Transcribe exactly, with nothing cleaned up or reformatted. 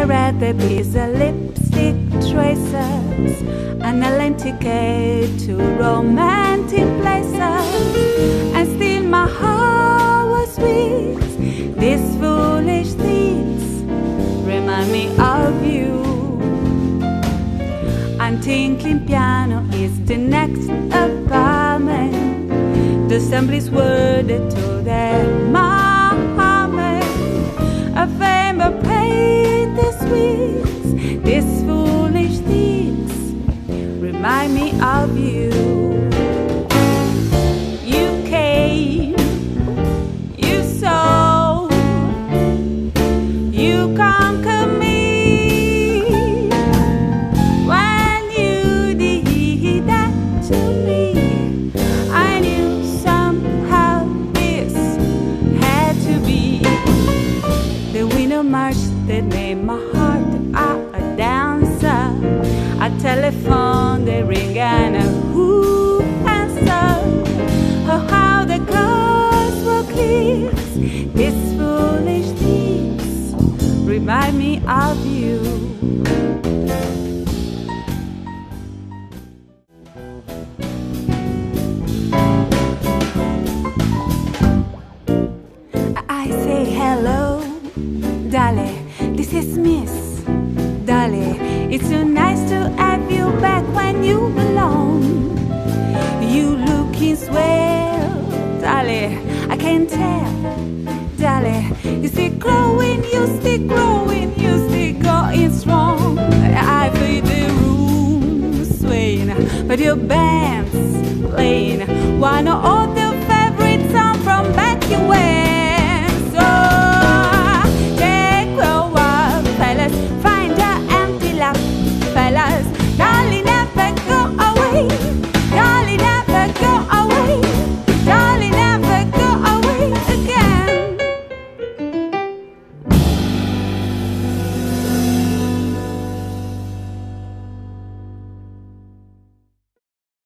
Here at the pizza lipstick traces, an Atlantic to romantic places, and still my heart was with these foolish things. Remind me of you. I'm tinkling piano is the next apartment. The assemblies were the to their moment. A fame of paid the sweets, these foolish things remind me of you. You came, you saw, you conquered me. That made my heart a dancer. I telephone, they ring and a who answer. Oh, how the girls were kiss. These foolish things remind me of you. Yes, miss, Dolly, it's so nice to have you back when you belong. You looking swell, Dolly, I can tell, Dolly. You still growing, you still growing, you still going strong. I feel the room swaying, but your band's playing one or other.